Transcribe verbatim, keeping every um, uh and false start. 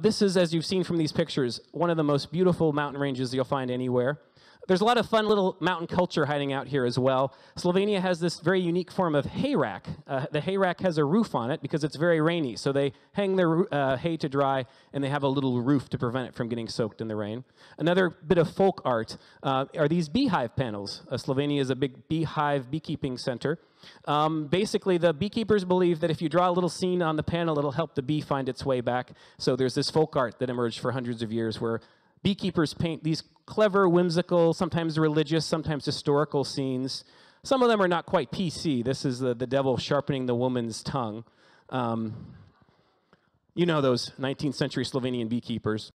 This is, as you've seen from these pictures, one of the most beautiful mountain ranges you'll find anywhere. There's a lot of fun little mountain culture hiding out here as well. Slovenia has this very unique form of hayrack. Uh, the hayrack has a roof on it because it's very rainy, so they hang their uh, hay to dry, and they have a little roof to prevent it from getting soaked in the rain. Another bit of folk art uh, are these beehive panels. Uh, Slovenia is a big beehive beekeeping center. Um, basically, the beekeepers believe that if you draw a little scene on the panel, it'll help the bee find its way back. So there's this folk art that emerged for hundreds of years where beekeepers paint these clever, whimsical, sometimes religious, sometimes historical scenes. Some of them are not quite P C. This is the, the devil sharpening the woman's tongue. Um, you know those nineteenth century Slovenian beekeepers.